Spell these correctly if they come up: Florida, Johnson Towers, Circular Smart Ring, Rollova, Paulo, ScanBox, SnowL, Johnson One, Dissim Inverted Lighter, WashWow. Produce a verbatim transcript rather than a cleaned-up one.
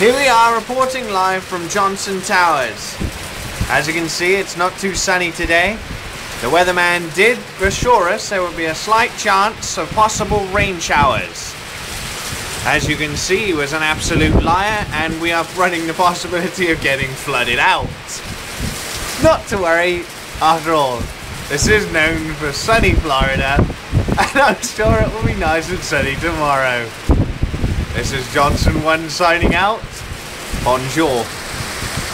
Here we are reporting live from Johnson Towers. As you can see, it's not too sunny today. The weatherman did assure us there would be a slight chance of possible rain showers. As you can see, he was an absolute liar, and we are running the possibility of getting flooded out. Not to worry, after all, this is known for sunny Florida, and I'm sure it will be nice and sunny tomorrow. This is Johnson One signing out. Bonjour.